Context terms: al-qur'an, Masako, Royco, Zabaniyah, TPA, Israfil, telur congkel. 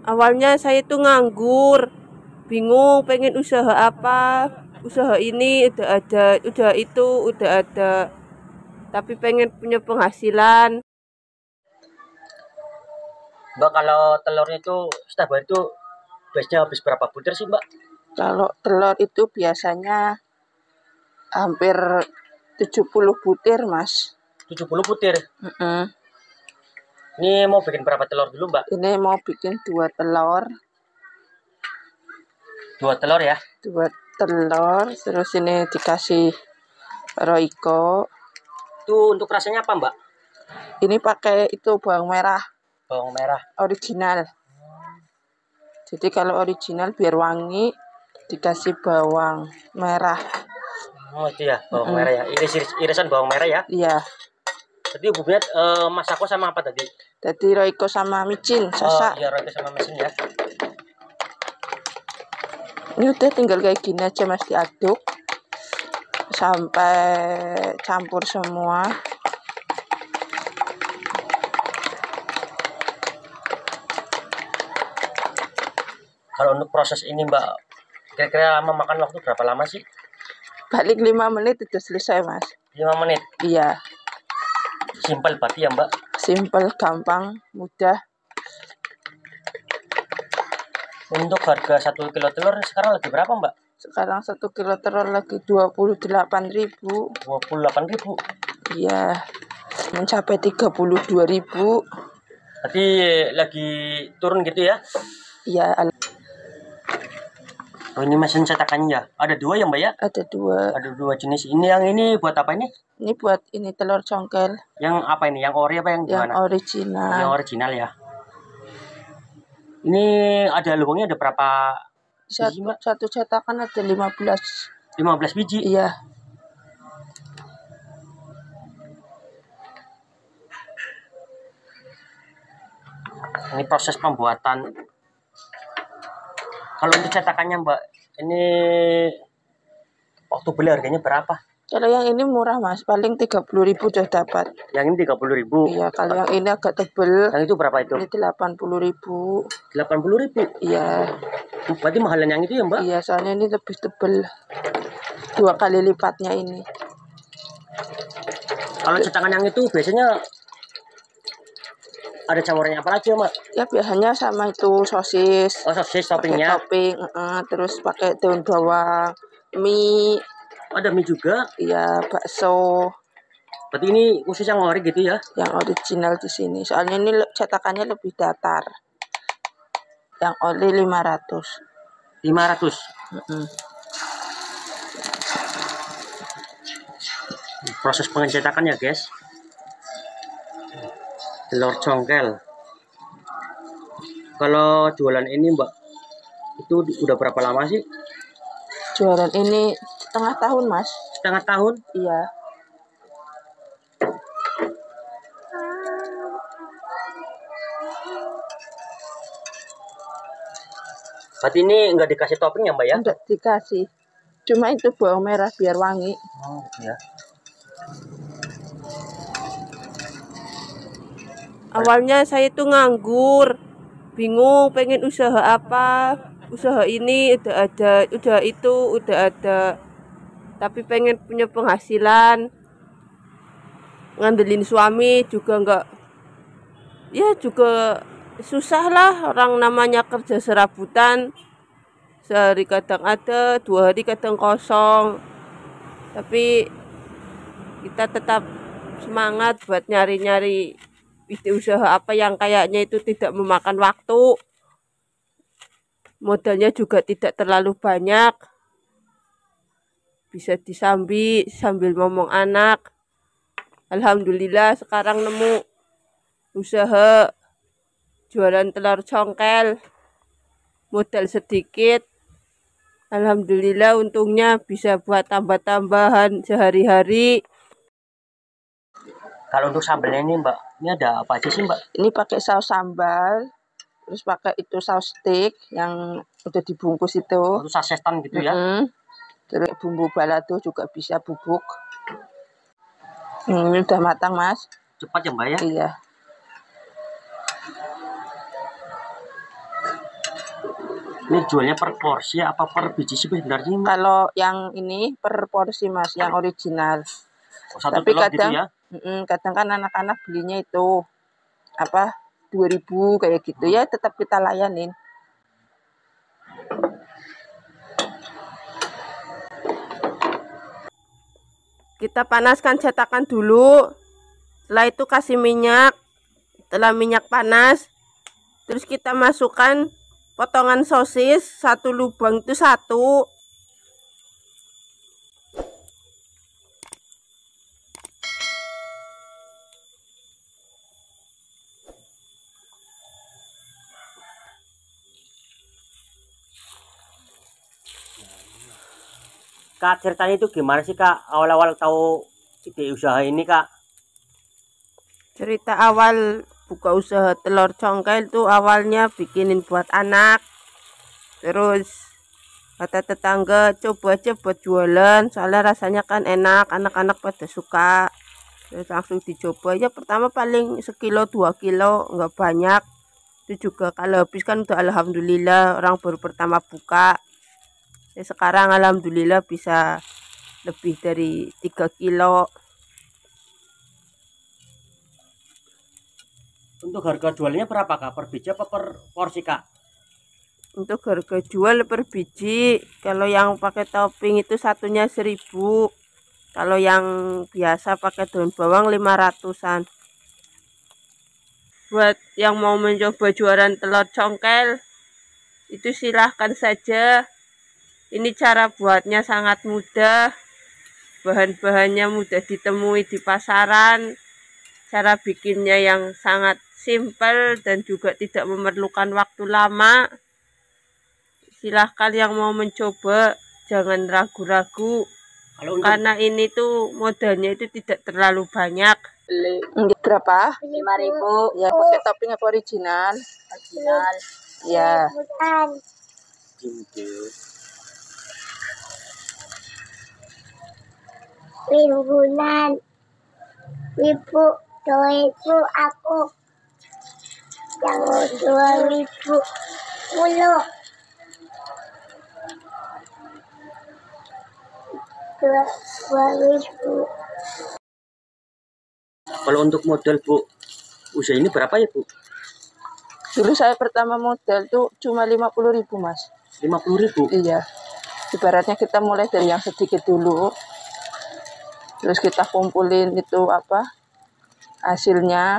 Awalnya saya itu nganggur, bingung pengen usaha apa. Usaha ini udah ada, udah itu udah ada, tapi pengen punya penghasilan. Mbak, kalau telurnya itu setiap hari itu biasanya habis berapa butir sih, Mbak? Kalau telur itu biasanya hampir 70 butir, Mas. 70 butir? Ini mau bikin berapa telur dulu, Mbak? Ini mau bikin 2 telur. 2 telur ya? 2 telur, terus ini dikasih Royco. Itu untuk rasanya apa, Mbak? Ini pakai itu bawang merah. Bawang merah? Original. Jadi kalau original biar wangi, dikasih bawang merah. Oh, itu ya, bawang merah ya. Irisan bawang merah ya? Iya. Tadi bumbunya Masako sama apa tadi? Tadi Royco sama micin, sasak. Oh, iya, Royco sama micin ya. Ini udah tinggal kayak gini aja, Mas, diaduk sampai campur semua. Kalau untuk proses ini, Mbak, kira-kira memakan waktu berapa lama sih? Balik 5 menit itu selesai, Mas. 5 menit? Iya. Simpel berarti ya, Mbak? Simpel, gampang, mudah. Untuk harga 1 kilo telur sekarang lagi berapa, Mbak? Sekarang 1 kilo telur lagi 28.000. 28.000? Iya. Mencapai 32.000. Berarti lagi turun gitu ya? Iya. Oh, ini mesin cetakannya ya? Ada 2 ya, Mbak ya? Ada 2. Ada 2 jenis. Ini yang ini buat apa ini? Ini buat ini telur congkel. Yang apa ini? Yang ori apa yang gimana? Yang original. Yang original ya. Ini ada lubangnya ada berapa? Satu cetakan ada 15. 15 biji? Iya. Ini proses pembuatan. Kalau untuk cetakannya, Mbak, ini waktu beli harganya berapa? Kalau yang ini murah, Mas, paling 30.000 sudah dapat. Yang ini 30.000. Iya, kalau yang ini agak tebel. Yang itu berapa itu? Ini 80.000. 80.000. Iya. Berarti mahalan yang itu ya, Mbak? Iya, soalnya ini lebih tebel. 2 kali lipatnya ini. Kalau cetakan yang itu biasanya ada campurannya apa lagi ya, Mbak? Ya biasanya sama itu sosis. Oh, sosis toppingnya. Topping, terus pakai daun bawang, mie. Ada mie juga? Iya, bakso. Berarti ini khusus yang ori gitu ya? Yang original di sini. Soalnya ini cetakannya lebih datar. Yang ori 500. 500? Proses pengcetakannya, guys. Telur congkel. Kalau jualan ini, Mbak, itu udah berapa lama sih? Jualan ini setengah tahun, Mas. Setengah tahun? Iya. Berarti ini nggak dikasih topping ya, Mbak ya? Nggak dikasih. Cuma itu bawang merah biar wangi. Oh, iya. Awalnya saya itu nganggur, bingung pengen usaha apa. Usaha ini udah ada, udah itu udah ada, tapi pengen punya penghasilan. Ngandelin suami juga enggak, ya juga susah lah, orang namanya kerja serabutan. Sehari kadang ada, 2 hari kadang kosong, tapi kita tetap semangat buat nyari-nyari usaha apa yang kayaknya itu tidak memakan waktu. Modalnya juga tidak terlalu banyak, bisa disambi sambil ngomong anak. Alhamdulillah sekarang nemu usaha jualan telur congkel, modal sedikit. Alhamdulillah untungnya bisa buat tambah-tambahan sehari-hari. Kalau untuk sambalnya ini, Mbak, ini ada apa aja sih, Mbak? Ini pakai saus sambal. Terus pakai itu saus steak yang udah dibungkus itu. Itu sasetan gitu ya? Terus bumbu balado juga bisa, bubuk. Ini udah matang, Mas. Cepat ya, Mbak ya? Iya. Ini jualnya per porsi apa per biji sih sebenarnya? Kalau yang ini per porsi Mas, yang original. Oh, satu tapi telur kadang gitu ya? Kadang kan anak-anak belinya itu apa 2000 kayak gitu ya, tetap kita layanin. Kita panaskan cetakan dulu. Setelah itu kasih minyak. Setelah minyak panas, terus kita masukkan potongan sosis satu lubang itu satu. Kak, ceritanya itu gimana sih Kak, awal-awal tahu ide usaha ini Kak? Cerita awal buka usaha telur congkel itu awalnya bikinin buat anak. Terus kata tetangga coba aja buat jualan, soalnya rasanya kan enak, anak-anak pada suka. Terus langsung dicoba ya, pertama paling sekilo 2 kilo, nggak banyak. Itu juga kalau habis kan udah alhamdulillah, orang baru pertama buka. Ya, sekarang alhamdulillah bisa lebih dari 3 kilo. Untuk harga jualnya berapa Kak? Per biji apa per porsi Kak? Untuk harga jual per biji, kalau yang pakai topping itu satunya 1000. Kalau yang biasa pakai daun bawang 500-an. Buat yang mau mencoba jualan telur congkel itu silahkan saja. Ini cara buatnya sangat mudah, bahan-bahannya mudah ditemui di pasaran, cara bikinnya yang sangat simpel dan juga tidak memerlukan waktu lama. Silahkan yang mau mencoba, jangan ragu-ragu, karena ini tuh modalnya itu tidak terlalu banyak. Berapa? 5.000. Ya, pakai topping apa original? Original. Ya. Mingguan, ribu, 2.000 aku, yang 2.000 mulu, 2.000. Kalau untuk modal Bu, usia ini berapa ya Bu? Dulu saya pertama modal tuh cuma 50.000 Mas. 50.000? Iya. Ibaratnya kita mulai dari yang sedikit dulu. Terus kita kumpulin itu apa hasilnya.